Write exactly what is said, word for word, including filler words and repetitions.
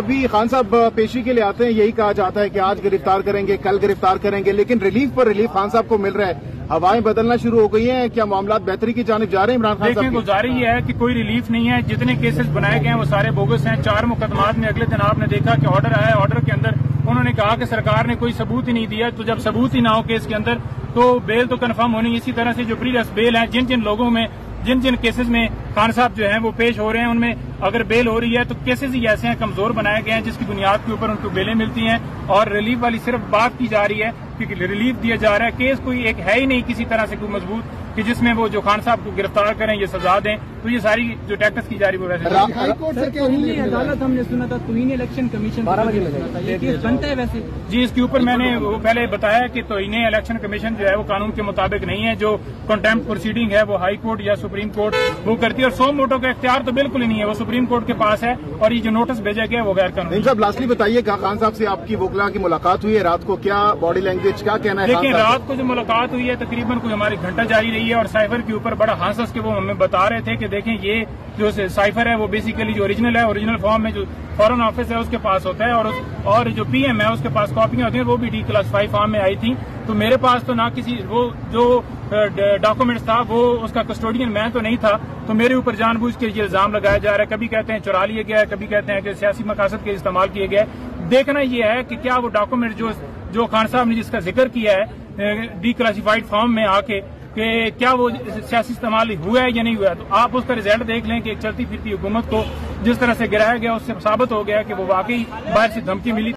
तभी खान साहब पेशी के लिए आते हैं, यही कहा जाता है कि आज गिरफ्तार करेंगे, कल गिरफ्तार करेंगे, लेकिन रिलीफ पर रिलीफ खान साहब को मिल रहा है। हवाएं बदलना शुरू हो गई हैं, क्या मामला बेहतरी की जानिब जा रहे हैं इमरान खान साहब? गुजारिश ये है कि कोई रिलीफ नहीं है, जितने केसेस बनाए गए हैं वो सारे बोगस हैं। चार मुकदमात में अगले दिन आपने देखा कि ऑर्डर आया, ऑर्डर के अंदर उन्होंने कहा कि सरकार ने कोई सबूत ही नहीं दिया, तो जब सबूत ही ना हो केस के अंदर तो बेल तो कन्फर्म होनी। इसी तरह से जो प्रीलियस बेल है, जिन जिन लोगों में जिन जिन केसेज में खान साहब जो है वो पेश हो रहे हैं, उनमें अगर बेल हो रही है तो केसेज ही ऐसे हैं कमजोर बनाए गए हैं जिसकी बुनियाद के ऊपर उनको बेलें मिलती हैं। और रिलीफ वाली सिर्फ बात की जा रही है कि रिलीफ दिया जा रहा है, केस कोई एक है ही नहीं किसी तरह से कोई मजबूत कि जिसमें वो जो खान साहब को गिरफ्तार करें, ये सजा दें, तो ये सारी जो टैक्टिस की जा रही है वो वैसे हाईकोर्ट से तुहीन अदालत हमने सुना था, तुहीन इलेक्शन कमीशन बनता है वैसे जी। इसके ऊपर मैंने वो पहले बताया कि तुहीन इलेक्शन कमीशन जो है वो कानून के मुताबिक नहीं है, जो कंटेम्प्ट प्रोसीडिंग है वो हाईकोर्ट या सुप्रीम कोर्ट वो करती है, और सौ मोटो का इख्तियार तो बिल्कुल ही नहीं है, वो सुप्रीम कोर्ट के पास है। और ये जो नोटिस भेजा गया वो गैर कानूनी। साहब लास्टली बताइए, खान साहब से आपकी वकीला की मुलाकात हुई है रात को, क्या बॉडी लैंग्वेज क्या कहना है? देखिए रात को जो मुलाकात हुई है तकरीबन कोई हमारी घंटा जारी रही है, और साइफर के ऊपर बड़ा हंस हंस के वो हमें बता रहे थे कि देखें ये जो साइफर है वो बेसिकली जो ओरिजिनल है, ओरिजिनल फॉर्म में जो फॉरेन ऑफिस है उसके पास होता है, और और जो पीएम है उसके पास कॉपियां होती हैं, वो भी डी क्लास फाइव फॉर्म में आई थी। तो मेरे पास तो ना किसी वो जो डॉक्यूमेंट्स था वो उसका कस्टोडियन मैं तो नहीं था, तो मेरे ऊपर जानबूझ के ये इल्जाम लगाया जा रहा है, कभी कहते हैं चुरा लिया गया है, कभी कहते हैं कि सियासी मकासद के इस्तेमाल किए गए। देखना यह है कि क्या वो डॉक्यूमेंट जो जो खान साहब ने जिसका जिक्र किया है डी क्लासिफाइड फॉर्म में आके, कि क्या वो सियासी इस्तेमाल हुआ है या नहीं हुआ है। तो आप उसका रिजल्ट देख लें कि एक चलती फिरती हुकूमत को जिस तरह से गिराया गया उससे साबित हो गया कि वो वाकई बाहर से धमकी मिली।